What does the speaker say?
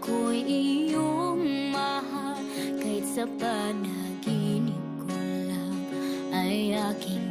Ku Yang Maha, kait sa panaginip ko lang ay aking